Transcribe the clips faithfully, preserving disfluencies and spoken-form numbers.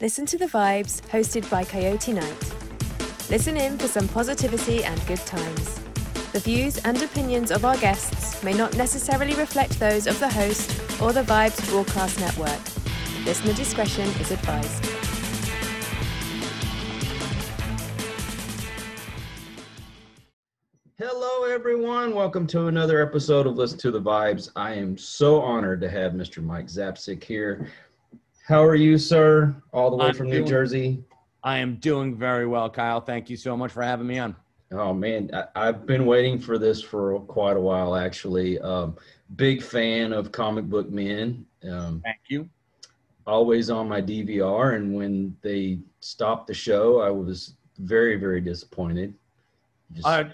Listen to the Vibes, hosted by Koyote Knight. Listen in for some positivity and good times. The views and opinions of our guests may not necessarily reflect those of the host or the Vibes Broadcast Network. Listener discretion is advised. Hello, everyone. Welcome to another episode of Listen to the Vibes. I am so honored to have Mister Mike Zapcic here. How are you, sir? All the way I'm from doing, New Jersey. I am doing very well, Kyle. Thank you so much for having me on. Oh, man, I, I've been waiting for this for quite a while, actually. Um, big fan of Comic Book Men. Um, Thank you. Always on my D V R, and when they stopped the show, I was very, very disappointed. Just... Uh,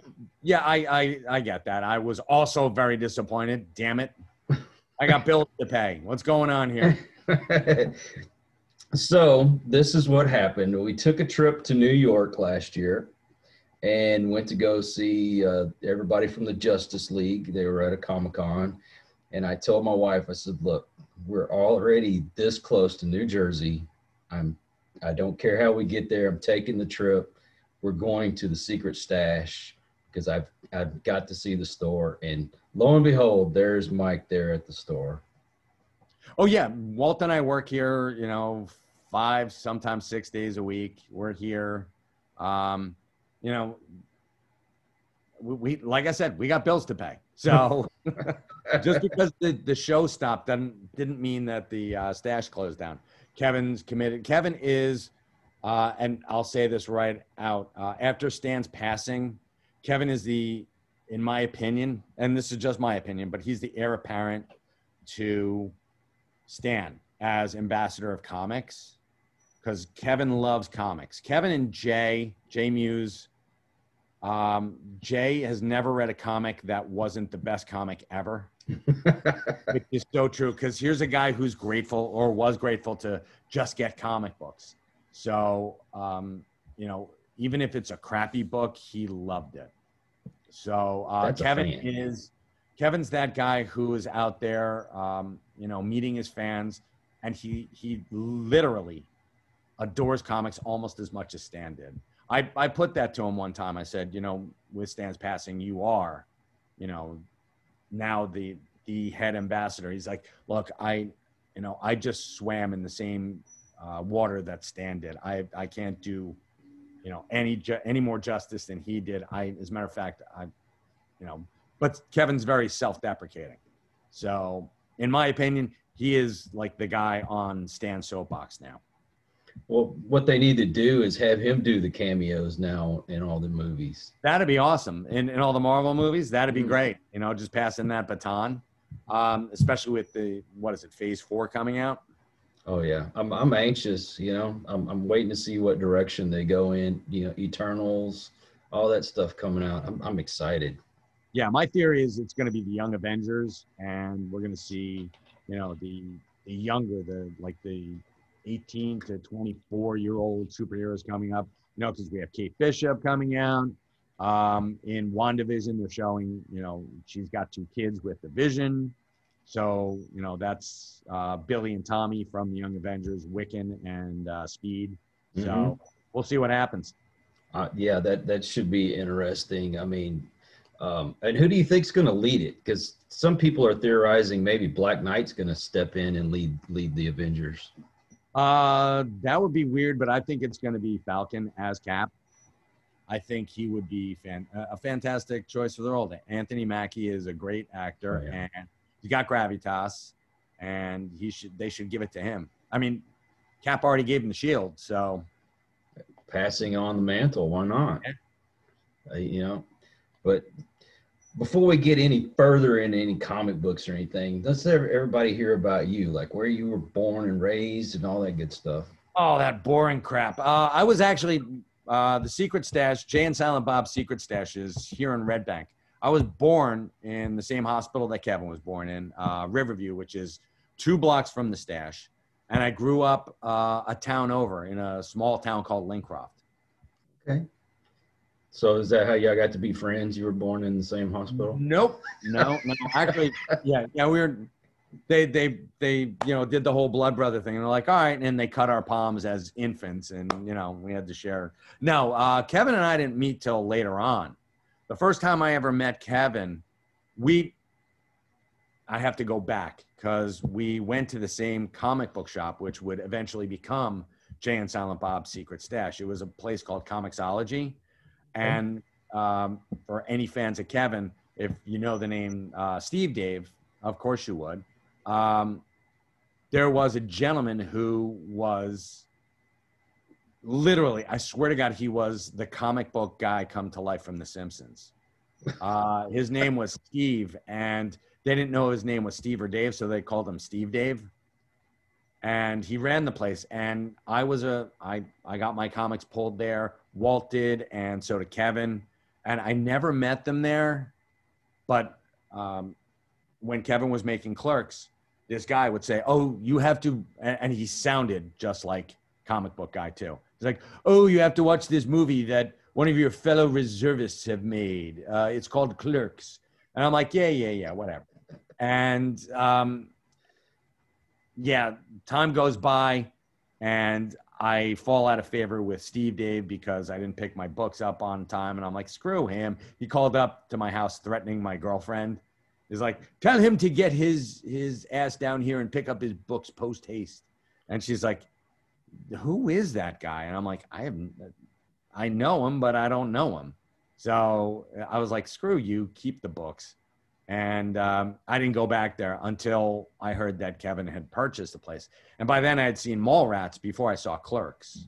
yeah, I, I, I get that. I was also very disappointed. Damn it. I got bills to pay. What's going on here? So this is what happened. We took a trip to New York last year and went to go see uh, everybody from the Justice League. They were at a Comic-Con, and I told my wife, I said, look, we're already this close to New Jersey. I'm, I don't care how we get there. I'm taking the trip. We're going to the Secret Stash because I've, I've got to see the store. And lo and behold, there's Mike there at the store. Oh, yeah. Walt and I work here, you know, five, sometimes six days a week. We're here. Um, you know, we, we, like I said, we got bills to pay. So just because the, the show stopped didn't, didn't mean that the uh, stash closed down. Kevin's committed. Kevin is, uh, and I'll say this right out, uh, after Stan's passing, Kevin is the, in my opinion, and this is just my opinion, but he's the heir apparent to Stan as ambassador of comics, because Kevin loves comics. Kevin and Jay, Jay Muse, um, Jay has never read a comic that wasn't the best comic ever, which is so true, because here's a guy who's grateful or was grateful to just get comic books. So, um, you know, even if it's a crappy book, he loved it. So uh, Kevin is... Kevin's that guy who is out there, um, you know, meeting his fans, and he he literally adores comics almost as much as Stan did. I, I put that to him one time. I said, you know, with Stan's passing, you are, you know, now the the head ambassador. He's like, look, I, you know, I just swam in the same uh, water that Stan did. I I can't do, you know, any ju- any more justice than he did. I, as a matter of fact, I, you know. But Kevin's very self-deprecating. So in my opinion, he is like the guy on Stan's soapbox now. Well, what they need to do is have him do the cameos now in all the movies. That'd be awesome. In, in all the Marvel movies, that'd be great. You know, just passing that baton, um, especially with the, what is it, phase four coming out? Oh, yeah. I'm I'm anxious, you know. I'm, I'm waiting to see what direction they go in. You know, Eternals, all that stuff coming out. I'm, I'm excited. Yeah, my theory is it's going to be the Young Avengers, and we're going to see, you know, the the younger, the like the eighteen to twenty-four year old superheroes coming up. You know, because we have Kate Bishop coming out um, in WandaVision. They're showing, you know, she's got two kids with the Vision, so you know that's uh, Billy and Tommy from the Young Avengers, Wiccan and uh, Speed. So mm-hmm. We'll see what happens. Uh, yeah, that that should be interesting. I mean. Um, and who do you think's going to lead it? Because some people are theorizing maybe Black Knight's going to step in and lead lead the Avengers. Uh, that would be weird, but I think it's going to be Falcon as Cap. I think he would be fan- a fantastic choice for the role. Anthony Mackie is a great actor, oh, yeah. and he's got gravitas, and he should they should give it to him. I mean, Cap already gave him the shield, so passing on the mantle, why not? Yeah. Uh, you know. But before we get any further into any comic books or anything, let's have everybody hear about you, like where you were born and raised and all that good stuff. Oh, that boring crap. Uh, I was actually, uh, the Secret Stash, Jay and Silent Bob's Secret Stash is here in Red Bank. I was born in the same hospital that Kevin was born in, uh, Riverview, which is two blocks from the stash. And I grew up uh, a town over in a small town called Lincroft. Okay. So is that how y'all got to be friends? You were born in the same hospital? Nope. No, no. Actually, yeah, yeah, we were They, they, they, you know, did the whole blood brother thing, and they're like, all right, and they cut our palms as infants, and, you know, we had to share. No, uh, Kevin and I didn't meet till later on. The first time I ever met Kevin, we, I have to go back, because we went to the same comic book shop, which would eventually become Jay and Silent Bob's Secret Stash. It was a place called Comixology, and um, for any fans of Kevin, if you know the name uh, Steve Dave, of course you would. Um, there was a gentleman who was literally, I swear to God, he was the comic book guy come to life from The Simpsons. Uh, his name was Steve, and they didn't know his name was Steve or Dave, so they called him Steve Dave. And he ran the place, and I was a, I, I got my comics pulled there. Walt did, and so did Kevin. And I never met them there, but um, when Kevin was making Clerks, this guy would say, oh, you have to, and he sounded just like comic book guy too. He's like, oh, you have to watch this movie that one of your fellow reservists have made. Uh, it's called Clerks. And I'm like, yeah, yeah, yeah, whatever. And um, yeah, time goes by, and I fall out of favor with Steve Dave because I didn't pick my books up on time. And I'm like, screw him. He called up to my house threatening my girlfriend. He's like, tell him to get his, his ass down here and pick up his books post haste. And she's like, who is that guy? And I'm like, I have, I know him, but I don't know him. So I was like, screw you, keep the books. And um, I didn't go back there until I heard that Kevin had purchased the place. And by then I had seen Mall Rats before I saw Clerks.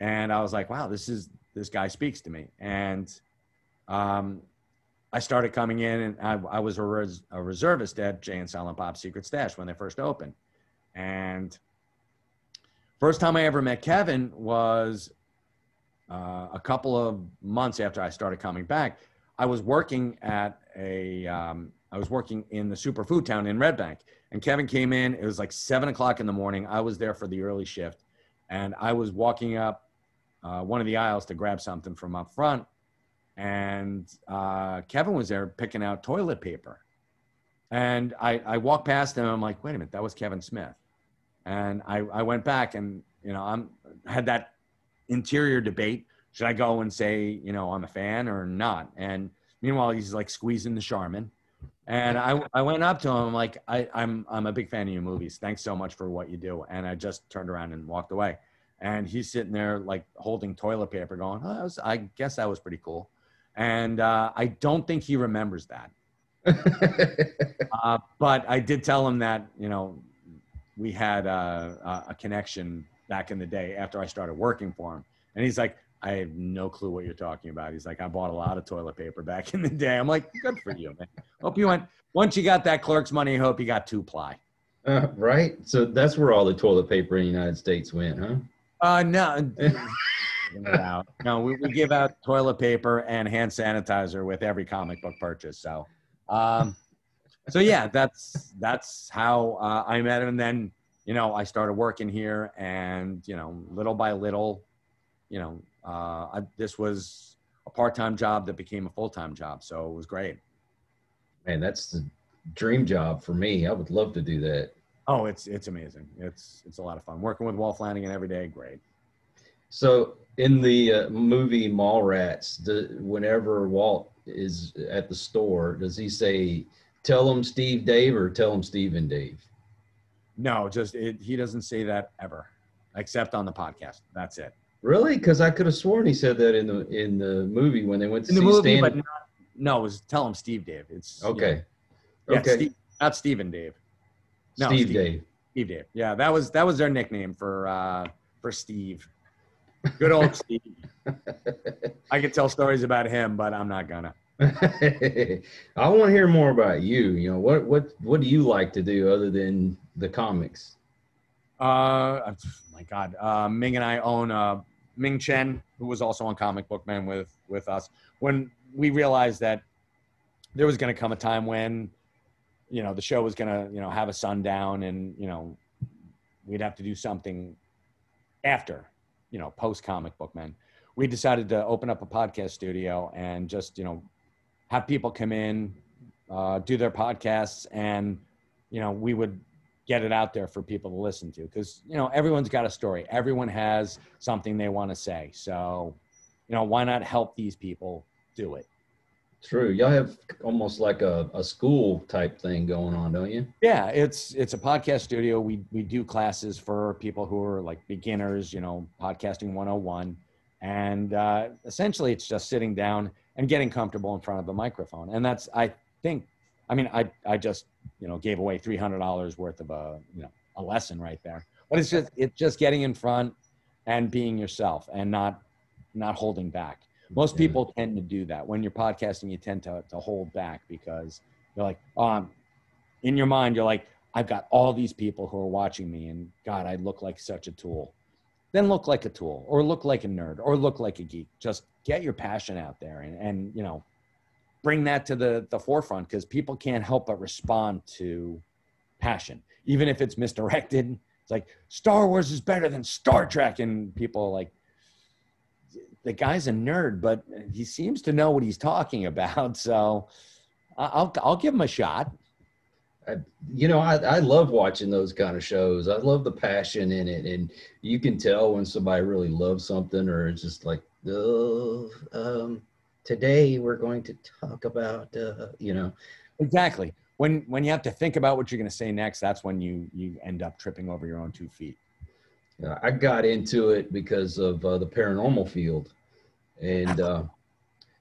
And I was like, wow, this is, this guy speaks to me. And um, I started coming in, and I, I was a, res, a reservist at Jay and Silent Bob's Secret Stash when they first opened. And first time I ever met Kevin was uh, a couple of months after I started coming back. I was working at a, um, I was working in the Superfood Town in Red Bank, and Kevin came in. It was like seven o'clock in the morning. I was there for the early shift, and I was walking up uh, one of the aisles to grab something from up front, and uh, Kevin was there picking out toilet paper. And I, I walked past him, and I'm like, wait a minute, that was Kevin Smith. And I, I went back, and, you know, I'm had that interior debate. Should I go and say, you know, I'm a fan or not? And meanwhile, he's like squeezing the Charmin. And I, I went up to him. I'm like, I, I'm, I'm a big fan of your movies. Thanks so much for what you do. And I just turned around and walked away. And he's sitting there like holding toilet paper going, oh, that was, I guess that was pretty cool. And uh, I don't think he remembers that. uh, but I did tell him that, you know, we had a, a connection back in the day after I started working for him. And he's like, I have no clue what you're talking about. He's like, I bought a lot of toilet paper back in the day. I'm like, good for you, man. Hope you went, once you got that Clerks money, hope you got two ply. Uh, right. So that's where all the toilet paper in the United States went, huh? Uh, no. no, we, we give out toilet paper and hand sanitizer with every comic book purchase. So, um, so yeah, that's, that's how uh, I met him. And then, you know, I started working here, and, you know, little by little, you know, Uh, I, this was a part-time job that became a full-time job, so it was great. Man, that's the dream job for me. I would love to do that. Oh, it's it's amazing. It's it's a lot of fun. Working with Walt Flanagan every day, great. So in the uh, movie Mall Rats, the, whenever Walt is at the store, does he say, tell him Steve Dave or tell him Steve and Dave? No, just it, he doesn't say that ever, except on the podcast. That's it. Really? Because I could have sworn he said that in the in the movie when they went to in see the movie, Stan. But not, no, it was tell him Steve Dave. It's okay. You know, yeah, okay. Steve, not Steve and Dave. No, Steve, Steve Dave. Steve Dave. Yeah, that was that was their nickname for uh, for Steve. Good old Steve. I could tell stories about him, but I'm not gonna. I want to hear more about you. You know, what what what do you like to do other than the comics? Uh, my God. Uh, Ming and I own a. Ming Chen, who was also on Comic Book Men with, with us, when we realized that there was going to come a time when, you know, the show was going to, you know, have a sundown, and, you know, we'd have to do something after, you know, post Comic Book Men, we decided to open up a podcast studio and just, you know, have people come in, uh, do their podcasts, and you know, we would get it out there for people to listen to, because, you know, everyone's got a story. Everyone has something they want to say. So, you know, why not help these people do it? True. Y'all have almost like a, a school type thing going on, don't you? Yeah, it's it's a podcast studio. We we do classes for people who are like beginners, you know, podcasting one oh one. And uh, essentially it's just sitting down and getting comfortable in front of the microphone. And that's, I think, I mean, I, I just, you know, gave away three hundred dollars worth of a, you know, a lesson right there. But it's just, it's just getting in front and being yourself and not, not holding back. Most yeah. people tend to do that. When you're podcasting, you tend to, to hold back because you're like, um, in your mind, you're like, I've got all these people who are watching me and God, I look like such a tool. Then look like a tool or look like a nerd or look like a geek. Just get your passion out there and, and you know, bring that to the, the forefront, because people can't help but respond to passion. Even if it's misdirected, it's like, Star Wars is better than Star Trek. And people are like, the guy's a nerd, but he seems to know what he's talking about. So I'll, I'll give him a shot. I, you know, I, I love watching those kind of shows. I love the passion in it. And you can tell when somebody really loves something, or it's just like, oh, um, today we're going to talk about, uh, you know. Exactly. When, when you have to think about what you're going to say next, that's when you, you end up tripping over your own two feet. Yeah, I got into it because of uh, the paranormal field. And, uh,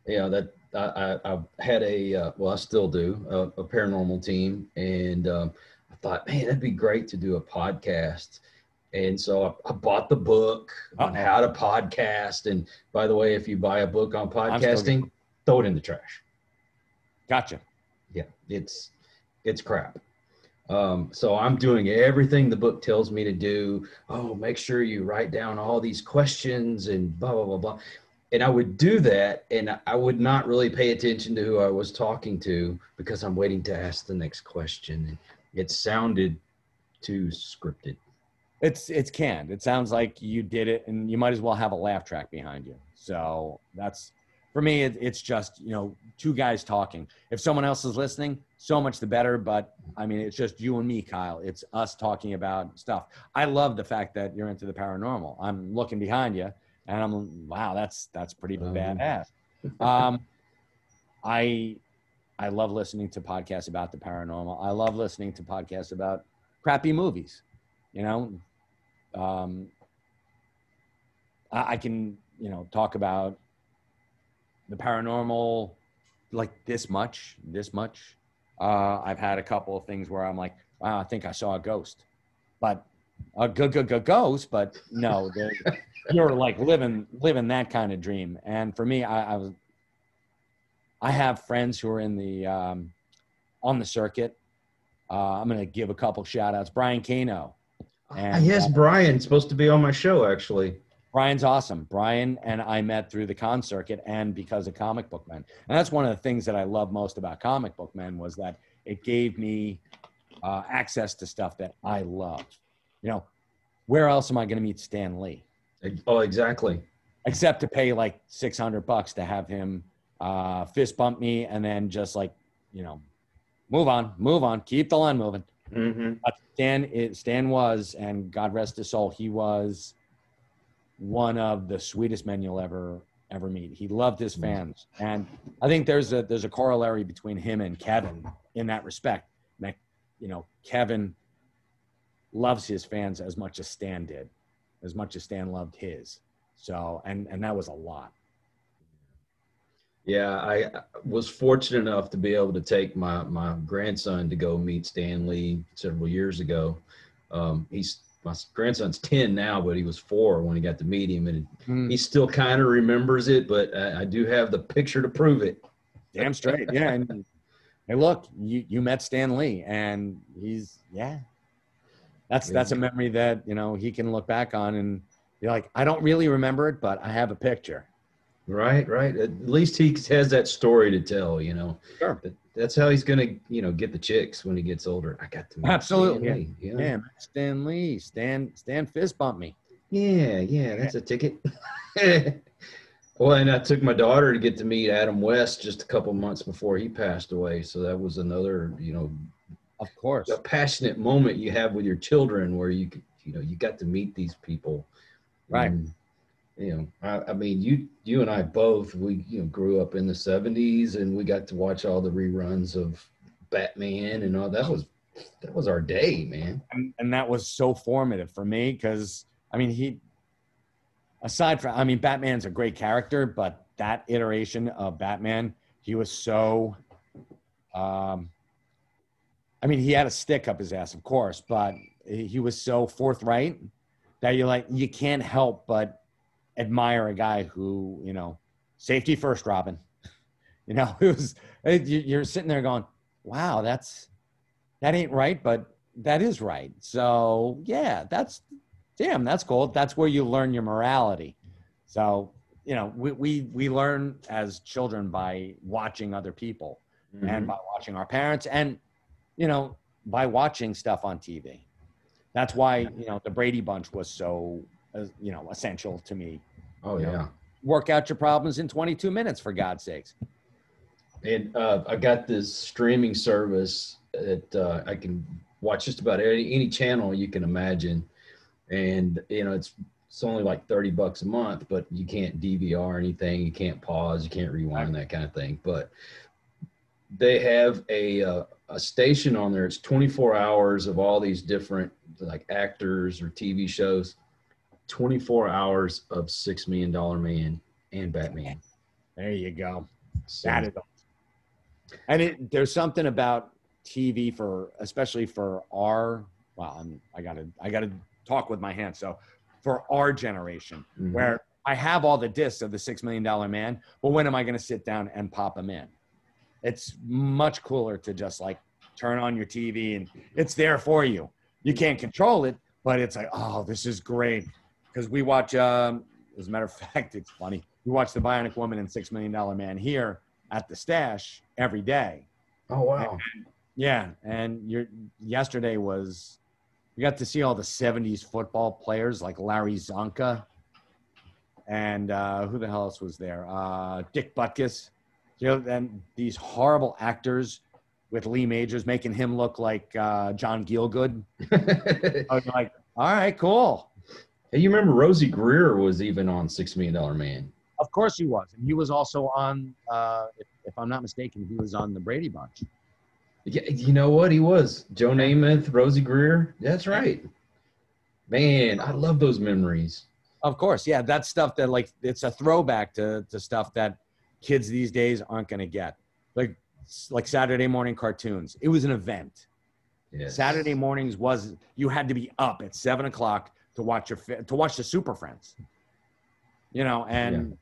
you know, that I, I, I had a, uh, well, I still do, uh, a paranormal team. And um, I thought, man, that'd be great to do a podcast. And so I, I bought the book on oh. how to podcast. And by the way, if you buy a book on podcasting, throw it in the trash. Gotcha. Yeah, it's it's crap. Um, so I'm doing everything the book tells me to do. Oh, make sure you write down all these questions and blah, blah, blah, blah. And I would do that, and I would not really pay attention to who I was talking to because I'm waiting to ask the next question. And it sounded too scripted. It's, it's canned. It sounds like you did it, and you might as well have a laugh track behind you. So that's, for me, it, it's just, you know, two guys talking. If someone else is listening, so much the better. But I mean, it's just you and me, Kyle. It's us talking about stuff. I love the fact that you're into the paranormal. I'm looking behind you, and I'm wow, that's that's pretty um, badass. Um, I I love listening to podcasts about the paranormal. I love listening to podcasts about crappy movies. You know, um, I, I can you know talk about the paranormal like this much, this much. Uh, I've had a couple of things where I'm like, wow, I think I saw a ghost, but a g g g ghost, but no, you're like living, living that kind of dream. And for me, I, I was, I have friends who are in the, um, on the circuit. Uh, I'm going to give a couple shout outs, Brian Kano. And, yes. Uh, Brian's supposed to be on my show, actually. Brian's awesome. Brian and I met through the con circuit and because of Comic Book Men. And that's one of the things that I love most about Comic Book Men was that it gave me uh, access to stuff that I love. You know, where else am I going to meet Stan Lee? Oh, exactly. Except to pay like six hundred bucks to have him uh, fist bump me and then just like, you know, move on, move on, keep the line moving. Mm-hmm. But Stan, is, Stan was, and God rest his soul, he was one of the sweetest men you'll ever ever meet. He loved his fans, and I think there's a there's a corollary between him and Kevin in that respect. That, you know, Kevin loves his fans as much as Stan did, as much as Stan loved his. So, and and that was a lot. Yeah, I was fortunate enough to be able to take my my grandson to go meet Stan Lee several years ago. Um, he's My grandson's ten now, but he was four when he got to meet him, and mm. he still kind of remembers it, but I, I do have the picture to prove it. Damn straight, yeah. And, hey, look, you, you met Stan Lee, and he's, yeah. That's, yeah. that's a memory that, you know, he can look back on, and you're like, I don't really remember it, but I have a picture. Right, right. At least he has that story to tell, you know. Sure. That's how he's going to, you know, get the chicks when he gets older. I got to meet Absolutely. Stan Lee. Yeah. yeah, Stan Lee. Stan, Stan fist bumped me. Yeah, yeah, that's yeah. a ticket. Well, and I took my daughter to get to meet Adam West just a couple months before he passed away. So that was another, you know, Of course. The passionate moment you have with your children where you, you know, you got to meet these people. Right. And, you know, I, I mean, you, you and I both, we, you know, grew up in the seventies and we got to watch all the reruns of Batman and all that was, that was our day, man. And, and that was so formative for me. Cause I mean, he, aside from, I mean, Batman's a great character, but that iteration of Batman, he was so, um, I mean, he had a stick up his ass, of course, but he was so forthright that you're like, you can't help but admire a guy who, you know, safety first, Robin. You know, it was, you're sitting there going, wow, that's, that ain't right, but that is right. So yeah, that's, damn, that's cool. That's where you learn your morality. So, you know, we, we, we learn as children by watching other people mm-hmm. and by watching our parents and, you know, by watching stuff on T V. That's why, you know, the Brady Bunch was so, uh, you know, essential to me. Oh, you yeah. know, work out your problems in twenty-two minutes, for God's sakes. And uh, I got this streaming service that uh, I can watch just about any, any channel you can imagine. And, you know, it's it's only like thirty bucks a month, but you can't D V R anything. You can't pause. You can't rewind, that kind of thing. But they have a uh, a station on there. It's twenty-four hours of all these different like actors or T V shows, twenty-four hours of Six Million Dollar Man and Batman. There you go. So, that is awesome. And it, there's something about T V for, especially for our, well, I'm, I gotta, I gotta talk with my hands. So for our generation mm-hmm. where I have all the discs of the Six Million Dollar Man, but when am I going to sit down and pop them in? It's much cooler to just like turn on your T V and it's there for you. You can't control it, but it's like, oh, this is great. Because we watch, um, as a matter of fact, it's funny. We watch The Bionic Woman and Six Million Dollar Man here at the Stash every day. Oh, wow. And, yeah. And your yesterday was, you got to see all the seventies football players like Larry Zonka. And uh, who the hell else was there? Uh, Dick Butkus. You know, and these horrible actors with Lee Majors making him look like uh, John Gielgud. I was like, all right, cool. Hey, you remember Rosie Greer was even on Six Million Dollar Man. Of course he was. And he was also on, uh, if, if I'm not mistaken, he was on the Brady Bunch. Yeah, you know what? He was. Joe Namath, Rosie Greer. That's right. Man, I love those memories. Of course. Yeah, that's stuff that like, it's a throwback to, to stuff that kids these days aren't going to get, like like Saturday morning cartoons. It was an event. Yes. Saturday mornings was, you had to be up at seven o'clock to watch your to watch the Super Friends. You know, and yeah.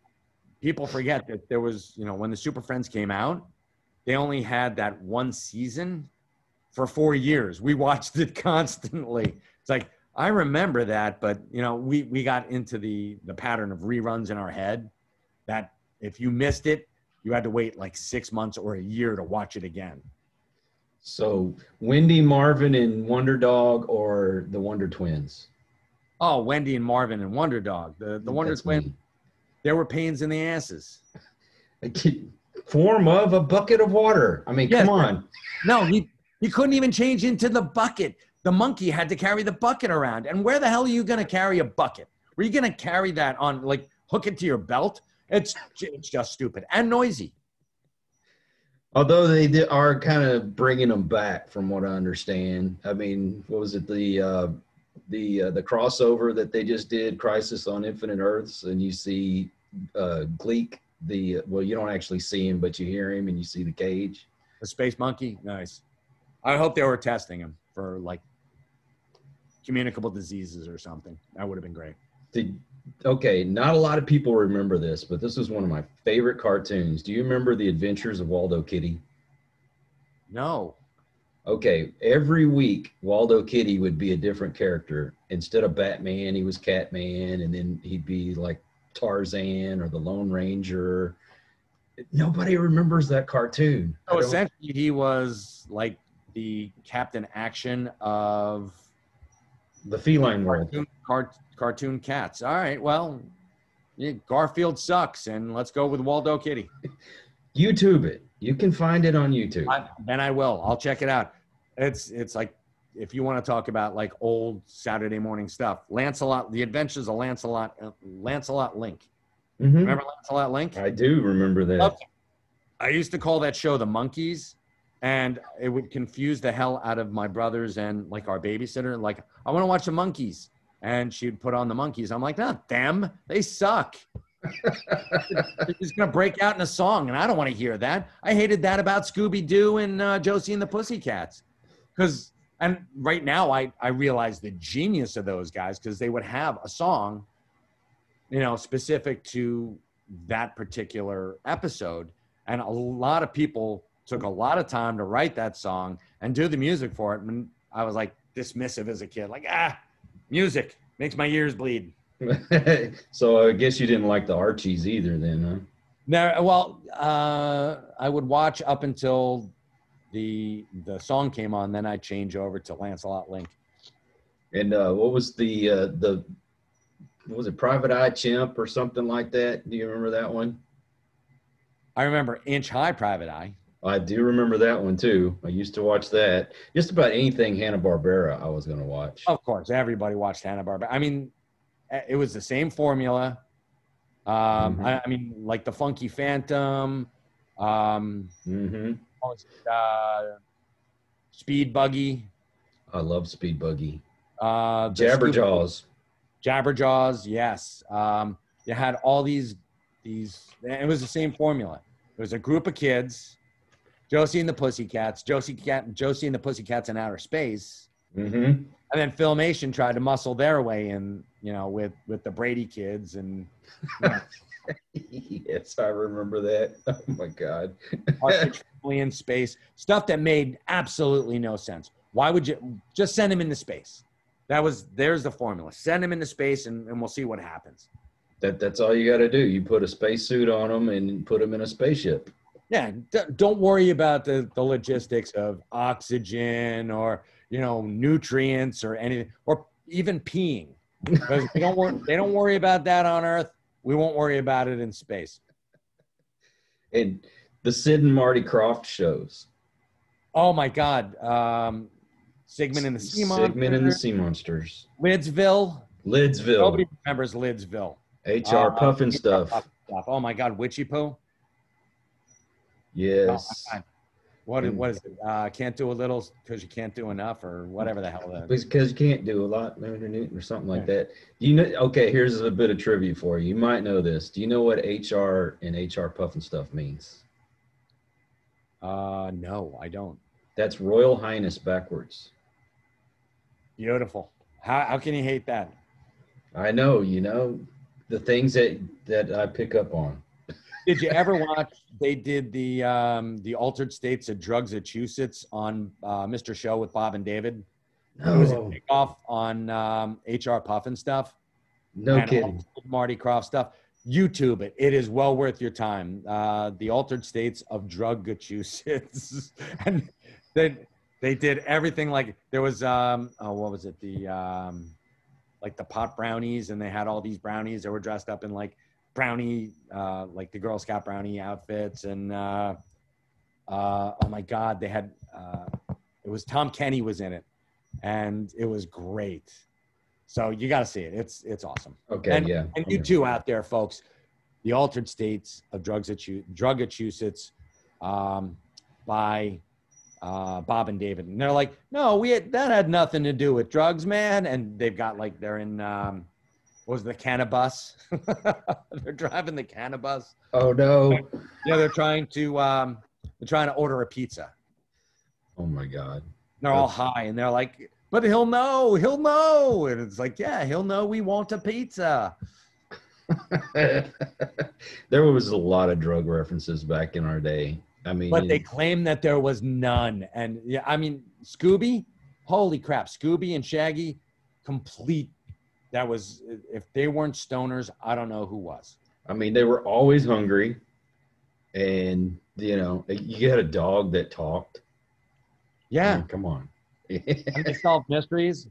people forget that there was, you know, when the Super Friends came out, they only had that one season for four years. We watched it constantly. It's like I remember that, but you know, we we got into the the pattern of reruns in our head that. If you missed it, you had to wait like six months or a year to watch it again. So Wendy, Marvin, and Wonder Dog or the Wonder Twins? Oh, Wendy and Marvin and Wonder Dog. The, the Wonder Twins, there were pains in the asses. Form of a bucket of water. I mean, yes. Come on. No, he, he couldn't even change into the bucket. The monkey had to carry the bucket around. And where the hell are you going to carry a bucket? Were you going to carry that on, like, hook it to your belt? It's, it's just stupid and noisy. Although they did, are kind of bringing them back, from what I understand. I mean, what was it, the uh, the uh, the crossover that they just did, Crisis on Infinite Earths, and you see uh, Gleek, the well, you don't actually see him, but you hear him, and you see the cage, the space monkey. Nice. I hope they were testing him for like communicable diseases or something. That would have been great. Did Okay, not a lot of people remember this, but this was one of my favorite cartoons. Do you remember The Adventures of Waldo Kitty? No. Okay, every week Waldo Kitty would be a different character. Instead of Batman, he was Catman, and then he'd be like Tarzan or the Lone Ranger. Nobody remembers that cartoon. So essentially he was like the Captain Action of the feline world. Cartoon, cart, cartoon cats. All right, well, yeah, Garfield sucks, and let's go with Waldo Kitty. YouTube it. You can find it on YouTube. I, and I will. I'll check it out. It's it's like, if you want to talk about like old Saturday morning stuff, Lancelot, The Adventures of Lancelot, uh, Lancelot Link. Mm-hmm. Remember Lancelot Link? I do remember that. Okay. I used to call that show The Monkees, and it would confuse the hell out of my brothers and like our babysitter. Like, I want to watch The Monkees, and she'd put on The Monkees. I'm like, not them. They suck. They're just gonna break out in a song, and I don't want to hear that. I hated that about Scooby-Doo and uh, Josie and the Pussycats, because. And right now, I, I realize the genius of those guys, because they would have a song, you know, specific to that particular episode. And a lot of people took a lot of time to write that song and do the music for it. And I was like dismissive as a kid, like, ah, music makes my ears bleed. So I guess you didn't like the Archies either then, huh? No, well, uh, I would watch up until... The the song came on, then I change over to Lancelot Link. And uh, what was the uh, the what was it, Private Eye Chimp or something like that? Do you remember that one? I remember Inch High Private Eye. I do remember that one too. I used to watch that. Just about anything Hanna-Barbera, I was going to watch. Of course, everybody watched Hanna-Barbera. I mean, it was the same formula. Um, mm-hmm. I, I mean, like the Funky Phantom. Um, mm-hmm. Uh, Speed Buggy. I love Speed Buggy. Uh, Jabberjaws. Jabberjaws, yes. Um, you had all these, these, and it was the same formula. It was a group of kids, Josie and the Pussycats, Josie, Cat, Josie and the Pussycats in Outer Space. Mm-hmm. And then Filmation tried to muscle their way in, you know, with, with the Brady kids and... You know, yes, I remember that. Oh my God. Alien space stuff that made absolutely no sense. Why would you just send him into space? That was there's the formula. Send him into space, and, and we'll see what happens. That that's all you got to do. You put a spacesuit on him and put him in a spaceship. Yeah, d- don't worry about the the logistics of oxygen or you know nutrients or anything or even peeing. Because they don't worry, they don't worry about that on Earth. We won't worry about it in space. And the Sid and Marty Krofft shows. Oh, my God. Um, Sigmund and the Sea Monsters. Sigmund and the Sea Monsters. Lidsville. Lidsville. Nobody remembers Lidsville. H R. Uh, Puffin stuff. stuff. Oh, my God. Witchy Poo? Yes. Oh, what, and, what is it? Uh, can't do a little because you can't do enough or whatever the hell that is. Because you can't do a lot or something like that. Do you know? Okay, here's a bit of trivia for you. You might know this. Do you know what H R and H R Puffin stuff means? Uh, no, I don't. That's Royal Highness backwards. Beautiful. How how can you hate that? I know, you know, the things that, that I pick up on. Did you ever watch, they did the um, the Altered States of Drugsachusets on uh, Mister Show with Bob and David? No. It was a takeoff on um, H R Puffin stuff. No and kidding. Marty Krofft stuff. YouTube it. It is well worth your time. Uh, the Altered States of Drugsachusets. And they, they did everything like, there was, um, oh, what was it? The, um, like the pot brownies, and they had all these brownies that were dressed up in like, brownie uh like the Girl Scout brownie outfits, and uh uh oh my God, they had uh it was Tom Kenny was in it, and it was great. So you got to see it. It's it's awesome. Okay. And, yeah, and you too out there, folks, the Altered States of Drugsachusets um by uh Bob and David, and they're like, no, we had that had nothing to do with drugs, man. And they've got like they're in um was the cannabis. They're driving the cannabis. Oh no. Yeah, they're trying to um they're trying to order a pizza. Oh my God. They're That's... all high, and they're like, but he'll know, he'll know. And it's like, yeah, he'll know we want a pizza. There was a lot of drug references back in our day. I mean But it... they claim that there was none. And yeah, I mean Scooby, holy crap, Scooby and Shaggy, complete. That was, if they weren't stoners, I don't know who was. I mean, they were always hungry, and you know, you had a dog that talked. Yeah, I mean, come on. And they solved mysteries,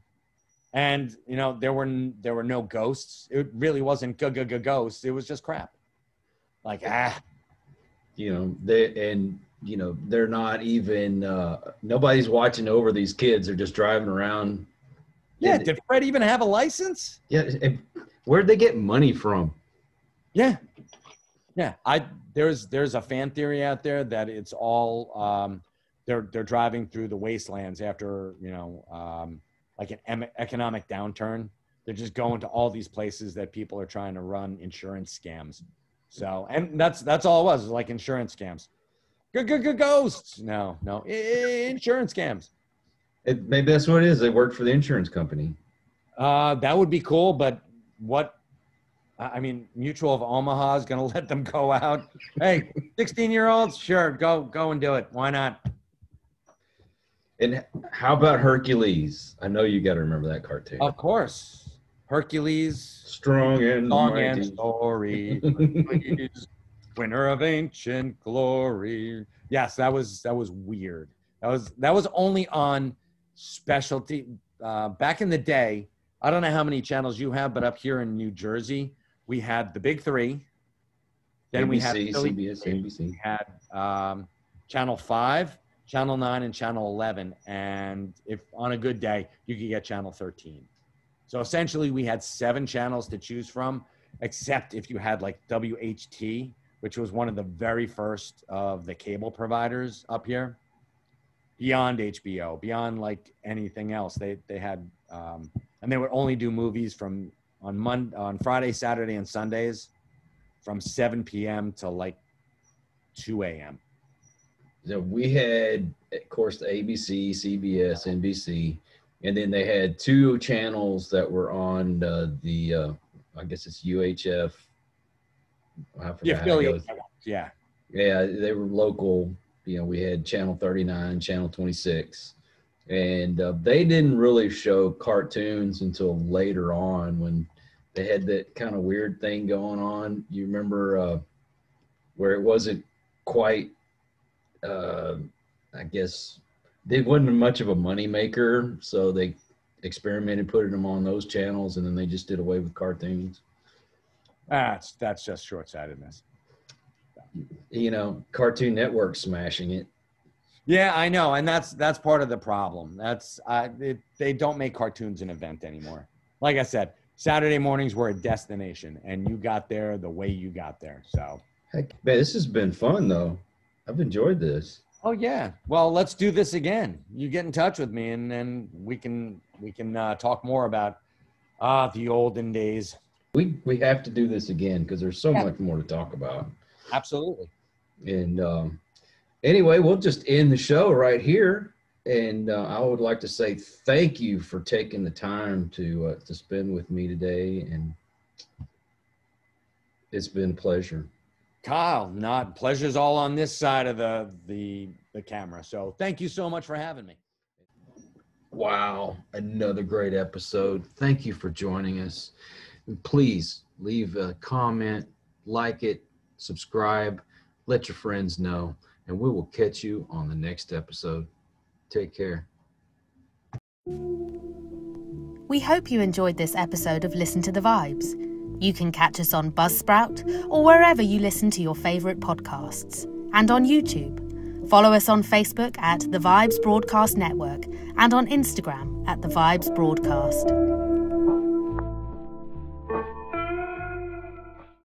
and you know, there were there were no ghosts. It really wasn't g g ghosts. It was just crap. Like ah, you know, they and you know, they're not even, uh, nobody's watching over these kids. They're just driving around. Yeah. And, did Fred even have a license? Yeah. And where'd they get money from? Yeah. Yeah. I, there's, there's a fan theory out there that it's all, um, they're, they're driving through the wastelands after, you know, um, like an em- economic downturn. They're just going to all these places that people are trying to run insurance scams. So, and that's, that's all it was, it was like insurance scams. Go, go, go, ghosts. No, no. Insurance scams. It, maybe that's what it is. They work for the insurance company. Uh, that would be cool, but what, I mean, Mutual of Omaha is going to let them go out. Hey, sixteen-year-olds, sure, go, go and do it. Why not? And how about Hercules? I know you got to remember that cartoon. Of course. Hercules. Strong and long and story. Winner of ancient glory. Yes, that was that was weird. That was that was only on specialty uh, back in the day. I don't know how many channels you have, but up here in New Jersey, we had the big three. Then we had C B S, A B C. We had um, Channel Five, Channel Nine, and Channel Eleven. And if on a good day, you could get Channel Thirteen. So essentially, we had seven channels to choose from, except if you had like W H T. Which was one of the very first of the cable providers up here, beyond H B O, beyond like anything else. They they had, um, and they would only do movies from on Monday, on Friday, Saturday, and Sundays, from seven p.m. to like two a.m. So we had, of course, the A B C, C B S, N B C, and then they had two channels that were on uh, the, uh, I guess it's U H F. Yeah, affiliate. yeah, yeah, they were local. You know, we had Channel thirty-nine, Channel twenty-six, and uh, they didn't really show cartoons until later on when they had that kind of weird thing going on. You remember uh, where it wasn't quite, uh, I guess, they wasn't much of a moneymaker, so they experimented putting them on those channels, and then they just did away with cartoons. Ah, it's, that's just short-sightedness. You know, Cartoon Network smashing it. Yeah, I know, and that's that's part of the problem. That's uh, it, they don't make cartoons an event anymore. Like I said, Saturday mornings were a destination, and you got there the way you got there. So, heck, man, this has been fun though. I've enjoyed this. Oh yeah. Well, let's do this again. You get in touch with me, and then we can we can uh, talk more about uh, the olden days. We we have to do this again because there's so yeah. much more to talk about. Absolutely. And um, anyway, we'll just end the show right here. And uh, I would like to say thank you for taking the time to uh, to spend with me today. And it's been a pleasure. Kyle, not pleasure's all on this side of the the the camera. So thank you so much for having me. Wow, another great episode. Thank you for joining us. Please leave a comment, like it, subscribe, let your friends know, and we will catch you on the next episode. Take care. We hope you enjoyed this episode of Listen to the Vibes. You can catch us on Buzzsprout or wherever you listen to your favourite podcasts, and on YouTube. Follow us on Facebook at The Vibes Broadcast Network and on Instagram at The Vibes Broadcast.